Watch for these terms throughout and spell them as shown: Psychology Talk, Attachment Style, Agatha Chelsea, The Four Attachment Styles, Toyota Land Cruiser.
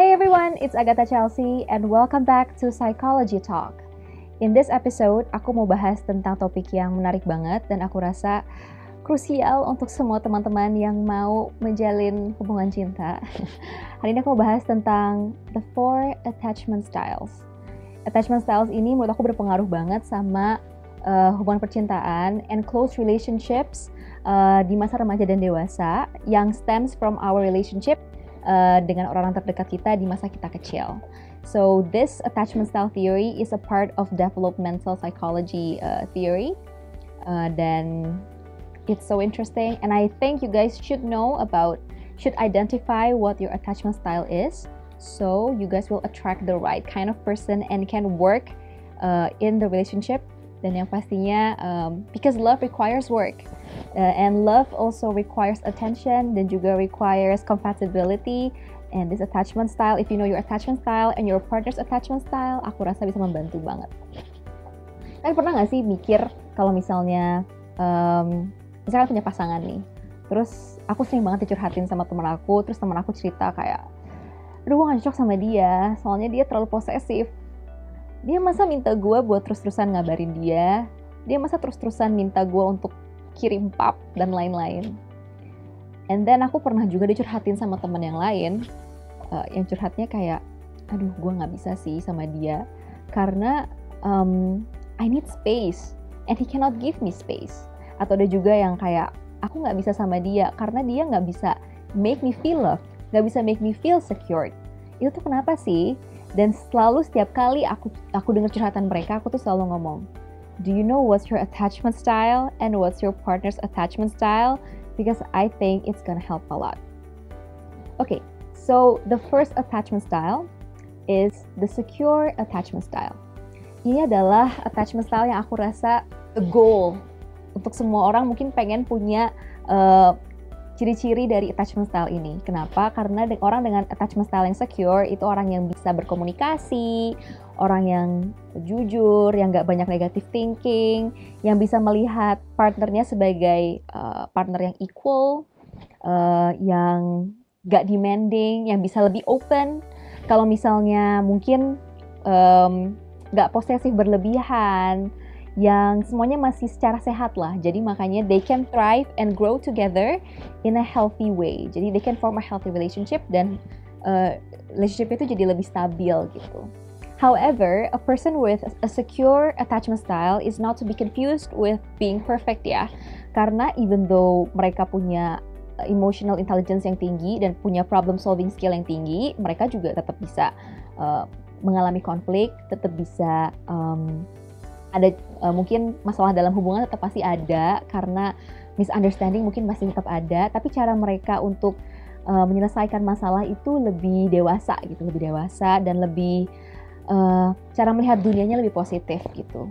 Hey everyone, it's Agatha Chelsea and welcome back to Psychology Talk. In this episode, aku mau bahas tentang topik yang menarik banget dan aku rasa krusial untuk semua teman-teman yang mau menjalin hubungan cinta. Hari ini aku mau bahas tentang The Four Attachment Styles. Attachment styles ini menurut aku berpengaruh banget sama hubungan percintaan and close relationships di masa remaja dan dewasa yang stems from our relationship dengan orang-orang terdekat kita di masa kita kecil. So this attachment style theory is a part of developmental psychology theory dan it's so interesting and I think you guys should identify what your attachment style is. So you guys will attract the right kind of person and can work in the relationship. Dan yang pastinya, because love requires work and love also requires attention dan juga requires compatibility. And this attachment style, if you know your attachment style and your partner's attachment style, aku rasa bisa membantu banget. Kalian pernah nggak sih mikir kalau misalkan punya pasangan nih, terus aku sering banget dicurhatin sama teman aku, terus teman aku cerita kayak, aduh gue gak cocok sama dia, soalnya dia terlalu posesif. Dia masa minta gue buat terus-terusan ngabarin dia, dia masa terus-terusan minta gue untuk kirim pap dan lain-lain. And then aku pernah juga dicurhatin sama teman yang lain, yang curhatnya kayak, aduh gue gak bisa sih sama dia, karena I need space and he cannot give me space. Atau ada juga yang kayak, aku gak bisa sama dia karena dia gak bisa make me feel loved, gak bisa make me feel secured. Itu tuh kenapa sih? Dan selalu setiap kali aku dengar curhatan mereka, aku tuh selalu ngomong, do you know what's your attachment style and what's your partner's attachment style? Because I think it's gonna help a lot. Okay, so the first attachment style is the secure attachment style. Ini adalah attachment style yang aku rasa the goal. Untuk semua orang mungkin pengen punya ciri-ciri dari attachment style ini. Kenapa? Karena orang dengan attachment style yang secure itu orang yang bisa berkomunikasi, orang yang jujur, yang gak banyak negative thinking, yang bisa melihat partnernya sebagai partner yang equal, yang gak demanding, yang bisa lebih open. Kalau misalnya mungkin gak posesif berlebihan, yang semuanya masih secara sehat lah. Jadi makanya they can thrive and grow together in a healthy way. Jadi they can form a healthy relationship dan relationship itu jadi lebih stabil gitu. However, a person with a secure attachment style is not to be confused with being perfect ya. Karena even though mereka punya emotional intelligence yang tinggi dan punya problem solving skill yang tinggi, mereka juga tetap bisa mengalami konflik, tetap bisa ada mungkin masalah dalam hubungan tetap pasti ada, karena misunderstanding mungkin masih tetap ada, tapi cara mereka untuk menyelesaikan masalah itu lebih dewasa gitu, lebih dewasa dan lebih cara melihat dunianya lebih positif gitu.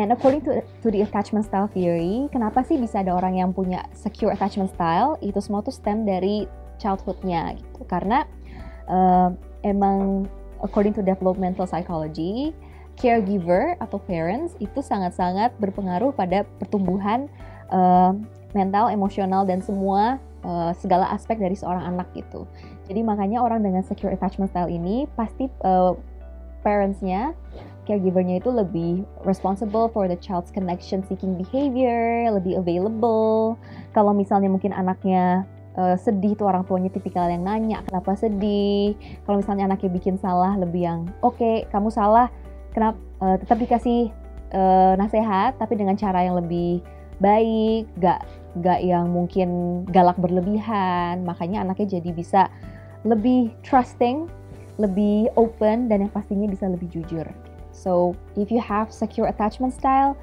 And according to the attachment style theory, kenapa sih bisa ada orang yang punya secure attachment style? Itu semua tuh stem dari childhood-nya gitu, karena emang according to developmental psychology, caregiver atau parents itu sangat-sangat berpengaruh pada pertumbuhan mental, emosional, dan semua segala aspek dari seorang anak gitu. Jadi makanya orang dengan secure attachment style ini pasti parentsnya, caregivernya itu lebih responsible for the child's connection seeking behavior, lebih available. Kalau misalnya mungkin anaknya sedih tuh orang tuanya tipikal yang nanya kenapa sedih. Kalau misalnya anaknya bikin salah, lebih yang oke, kamu salah. Kenapa tetap dikasih nasihat tapi dengan cara yang lebih baik, gak yang mungkin galak berlebihan. Makanya anaknya jadi bisa lebih trusting, lebih open, dan yang pastinya bisa lebih jujur. So if you have secure attachment style,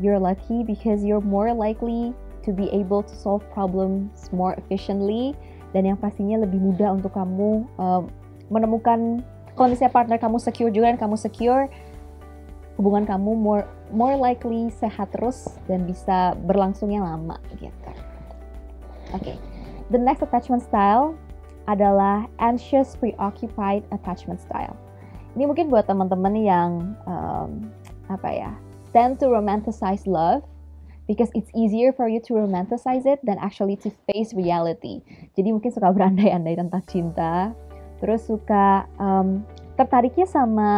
you're lucky because you're more likely to be able to solve problems more efficiently, dan yang pastinya lebih mudah untuk kamu menemukan. Kalau misalnya partner kamu secure juga dan kamu secure, hubungan kamu more likely sehat terus dan bisa berlangsungnya lama gitu. Okay. The next attachment style adalah anxious preoccupied attachment style. Ini mungkin buat teman-teman yang tend to romanticize love because it's easier for you to romanticize it than actually to face reality. Jadi mungkin suka berandai-andai tentang cinta, Terus suka tertariknya sama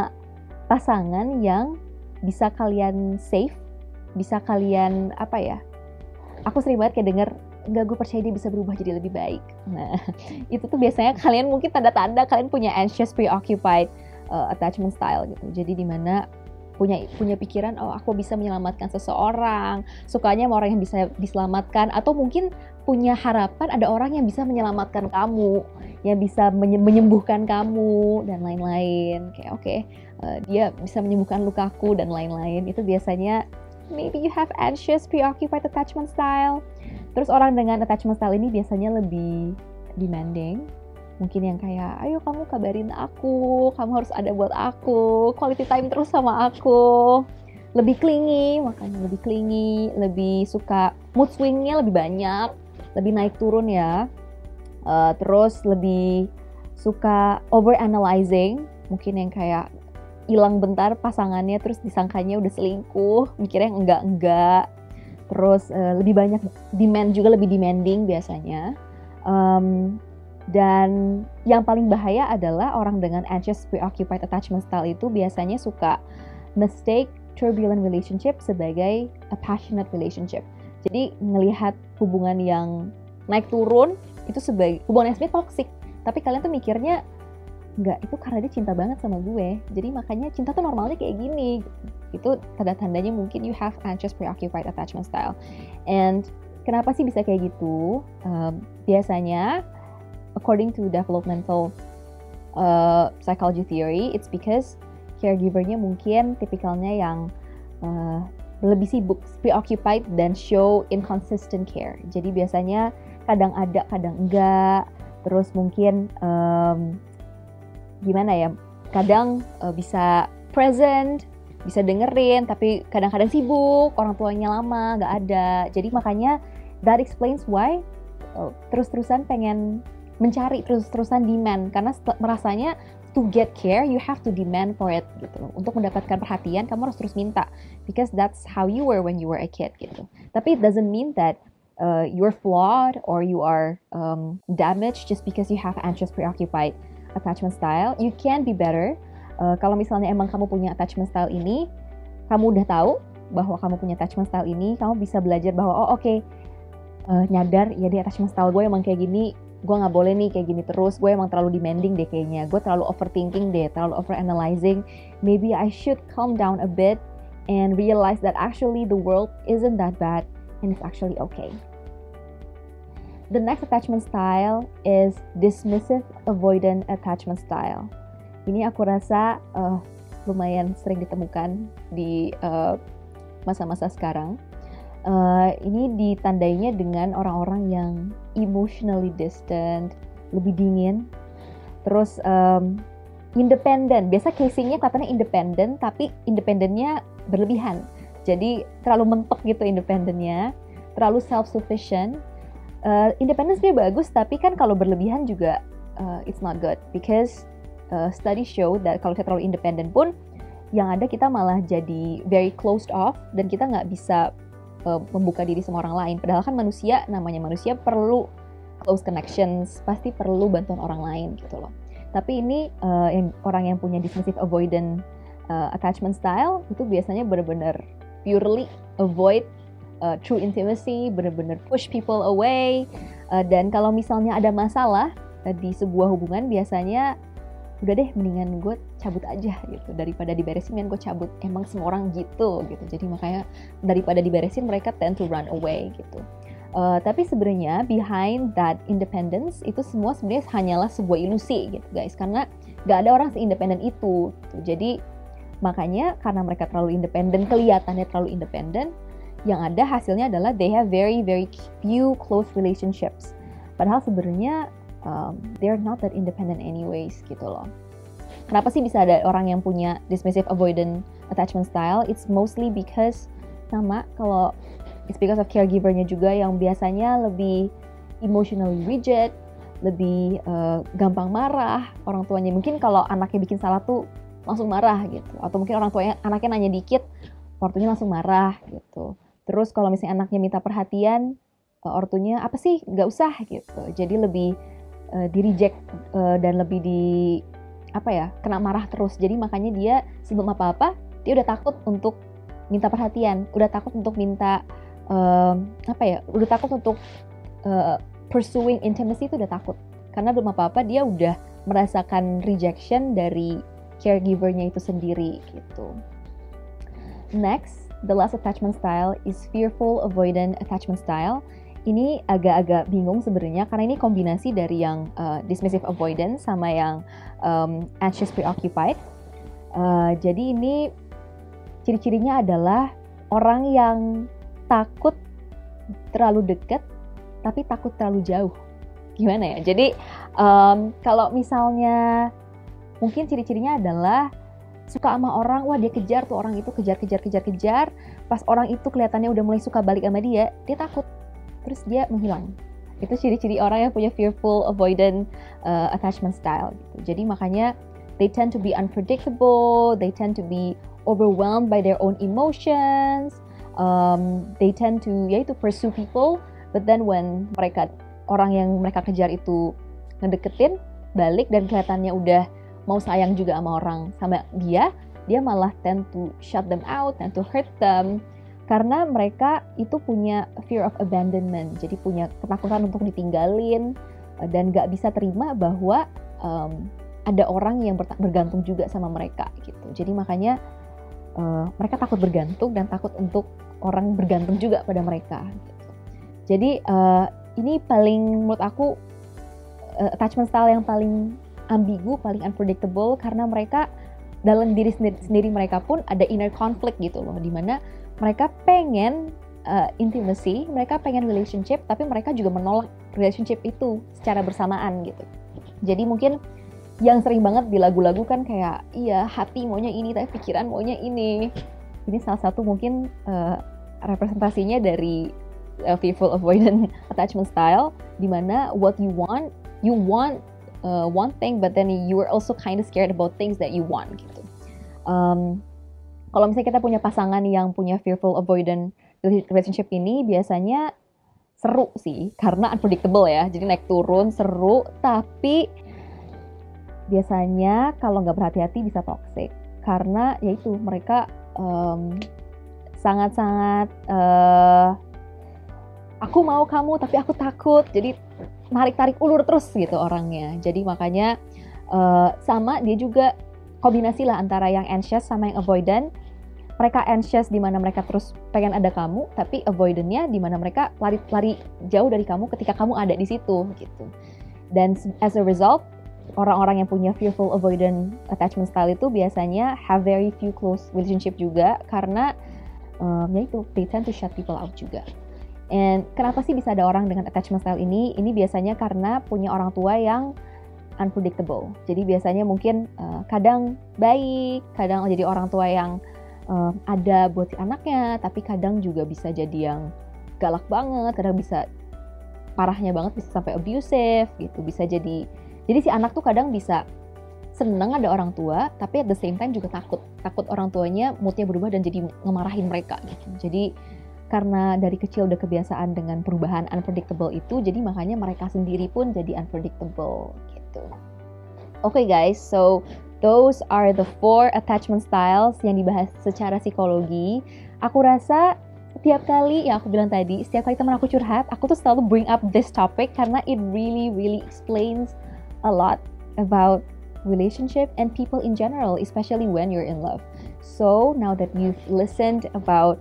pasangan yang bisa kalian save, bisa kalian apa ya? Aku sering banget kayak denger, enggak, gue percaya dia bisa berubah jadi lebih baik. Nah, itu tuh biasanya kalian mungkin tanda-tanda kalian punya anxious preoccupied attachment style gitu. Jadi dimana punya pikiran, oh aku bisa menyelamatkan seseorang, sukanya sama orang yang bisa diselamatkan, atau mungkin punya harapan ada orang yang bisa menyelamatkan kamu, yang bisa menyembuhkan kamu, dan lain-lain. Kayak oke, dia bisa menyembuhkan lukaku, dan lain-lain. Itu biasanya maybe you have anxious, preoccupied attachment style. Terus orang dengan attachment style ini biasanya lebih demanding. Mungkin yang kayak, ayo kamu kabarin aku, kamu harus ada buat aku, quality time terus sama aku. Lebih clingy, makanya lebih clingy, lebih suka mood swingnya lebih banyak, lebih naik turun ya. Terus lebih suka overanalyzing, mungkin yang kayak hilang bentar pasangannya terus disangkanya udah selingkuh, mikirnya yang enggak-enggak. Terus lebih banyak demand juga, lebih demanding biasanya. Dan yang paling bahaya adalah orang dengan anxious preoccupied attachment style itu biasanya suka mistake turbulent relationship sebagai a passionate relationship. Jadi ngelihat hubungan yang naik turun itu sebagai hubungan yang sebenarnya toxic, tapi kalian tuh mikirnya enggak, itu karena dia cinta banget sama gue, jadi makanya cinta tuh normalnya kayak gini. Itu tanda-tandanya mungkin you have anxious preoccupied attachment style. And kenapa sih bisa kayak gitu? Biasanya according to developmental psychology theory, it's because caregiver-nya mungkin tipikalnya yang lebih sibuk, preoccupied, dan show inconsistent care. Jadi biasanya kadang ada, kadang enggak. Terus mungkin gimana ya, kadang bisa present, bisa dengerin, tapi kadang-kadang sibuk, orang tuanya lama, nggak ada. Jadi makanya that explains why terus-terusan pengen mencari, terus-terusan demand, karena merasanya to get care you have to demand for it gitu. Untuk mendapatkan perhatian kamu harus terus minta, because that's how you were when you were a kid gitu. Tapi it doesn't mean that you're flawed or you are damaged just because you have anxious preoccupied attachment style. You can be better. Kalau misalnya emang kamu punya attachment style ini, kamu udah tahu bahwa kamu punya attachment style ini, kamu bisa belajar bahwa oh oke, nyadar ya, di attachment style gue emang kayak gini. Gue gak boleh nih kayak gini terus, gue emang terlalu demanding deh kayaknya, gue terlalu overthinking deh, terlalu overanalyzing. Maybe I should calm down a bit and realize that actually the world isn't that bad and it's actually okay. The next attachment style is dismissive avoidant attachment style. Ini aku rasa lumayan sering ditemukan di masa-masa sekarang. Ini ditandainya dengan orang-orang yang emotionally distant, lebih dingin, terus independen. Biasa casingnya katanya independen, tapi independennya berlebihan. Jadi terlalu mentok gitu independennya, terlalu self-sufficient. Independen sebenarnya bagus, tapi kan kalau berlebihan juga it's not good, because studies show that kalau kita terlalu independen pun, yang ada kita malah jadi very closed off dan kita nggak bisa membuka diri sama orang lain. Padahal kan manusia, namanya manusia perlu close connections, pasti perlu bantuan orang lain gitu loh. Tapi ini orang yang punya dismissive avoidant attachment style itu biasanya benar-benar purely avoid true intimacy, benar-benar push people away. Dan kalau misalnya ada masalah di sebuah hubungan, biasanya udah deh, mendingan gue cabut aja gitu, daripada diberesin, mendingan gue cabut, emang semua orang gitu. Jadi makanya daripada diberesin, mereka tend to run away gitu. Tapi sebenarnya behind that independence itu semua sebenarnya hanyalah sebuah ilusi gitu guys, karena gak ada orang seindependen itu gitu. Jadi makanya karena mereka terlalu independen, kelihatannya terlalu independen, yang ada hasilnya adalah they have very very few close relationships, padahal sebenarnya they're not that independent anyways gitu loh. Kenapa sih bisa ada orang yang punya dismissive avoidant attachment style? It's mostly because it's because of caregiver-nya juga yang biasanya lebih emotionally rigid, lebih gampang marah. Orang tuanya mungkin kalau anaknya bikin salah tuh langsung marah gitu, atau mungkin orang tuanya anaknya nanya dikit, ortunya langsung marah gitu. Terus kalau misalnya anaknya minta perhatian, ortunya apa sih, nggak usah gitu. Jadi lebih di-reject dan lebih di apa ya, kena marah terus. Jadi makanya dia sebelum apa-apa dia udah takut untuk minta perhatian, udah takut untuk minta udah takut untuk pursuing intimacy, itu udah takut karena belum apa-apa dia udah merasakan rejection dari caregiver-nya itu sendiri gitu. Next, the last attachment style is fearful avoidant attachment style. Ini agak-agak bingung sebenarnya karena ini kombinasi dari yang dismissive avoidance sama yang anxious preoccupied. Jadi ini ciri-cirinya adalah orang yang takut terlalu dekat tapi takut terlalu jauh. Gimana ya? Jadi kalau misalnya mungkin ciri-cirinya adalah suka sama orang, wah dia kejar tuh orang itu, kejar. Pas orang itu kelihatannya udah mulai suka balik sama dia, dia takut. Terus dia menghilang. Itu ciri-ciri orang yang punya fearful avoidant attachment style gitu. Jadi makanya they tend to be unpredictable, they tend to be overwhelmed by their own emotions, they tend to pursue people, but then when mereka orang yang mereka kejar itu ngedeketin balik dan kelihatannya udah mau sayang juga sama orang sama dia, dia malah tend to shut them out, tend to hurt them. Karena mereka itu punya fear of abandonment, jadi punya ketakutan untuk ditinggalin dan gak bisa terima bahwa ada orang yang bergantung juga sama mereka gitu. Jadi makanya mereka takut bergantung dan takut untuk orang bergantung juga pada mereka gitu. Jadi ini paling menurut aku attachment style yang paling ambigu, paling unpredictable, karena mereka dalam diri sendiri mereka pun ada inner conflict gitu loh, dimana mereka pengen intimacy, mereka pengen relationship, tapi mereka juga menolak relationship itu secara bersamaan gitu. Jadi mungkin yang sering banget di lagu-lagu kan kayak, iya hati maunya ini, tapi pikiran maunya ini. Ini salah satu mungkin representasinya dari fearful avoidant attachment style, dimana what you want one thing, but then you are also kind of scared about things that you want gitu. Kalau misalnya kita punya pasangan yang punya fearful avoidant relationship ini biasanya seru sih, karena unpredictable ya, jadi naik turun, seru, tapi biasanya kalau nggak berhati-hati bisa toxic, karena yaitu mereka sangat-sangat aku mau kamu tapi aku takut, jadi tarik-tarik ulur terus gitu orangnya. Jadi makanya sama dia juga kombinasi lah antara yang anxious sama yang avoidant. Mereka anxious di mana mereka terus pengen ada kamu, tapi avoidantnya di mana mereka lari-lari jauh dari kamu ketika kamu ada di situ gitu. Dan as a result, orang-orang yang punya fearful avoidant attachment style itu biasanya have very few close relationship juga, karena they tend to shut people out juga. And kenapa sih bisa ada orang dengan attachment style ini? Ini biasanya karena punya orang tua yang unpredictable. Jadi biasanya mungkin kadang baik, kadang jadi orang tua yang ada buat si anaknya, tapi kadang juga bisa jadi yang galak banget, kadang bisa parahnya banget, bisa sampai abusive gitu. Bisa jadi si anak tuh kadang bisa seneng ada orang tua, tapi at the same time juga takut orang tuanya moodnya berubah dan jadi ngemarahin mereka gitu. Jadi karena dari kecil udah kebiasaan dengan perubahan unpredictable itu, jadi makanya mereka sendiri pun jadi unpredictable gitu. Okay guys, so those are the 4 attachment styles yang dibahas secara psikologi. Aku rasa setiap kali yang aku bilang tadi, setiap kali teman aku curhat, aku tuh selalu bring up this topic karena it really explains a lot about relationship and people in general, especially when you're in love. So now that you've listened about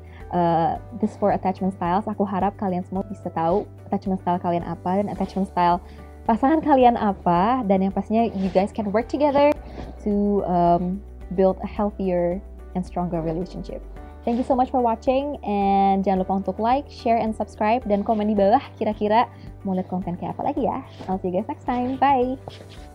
these 4 attachment styles, aku harap kalian semua bisa tahu attachment style kalian apa dan attachment style pasangan kalian apa, dan yang pastinya you guys can work together to build a healthier and stronger relationship. Thank you so much for watching, and jangan lupa untuk like, share, and subscribe, dan komen di bawah kira-kira mau lihat konten kayak apa lagi ya. I'll see you guys next time, bye!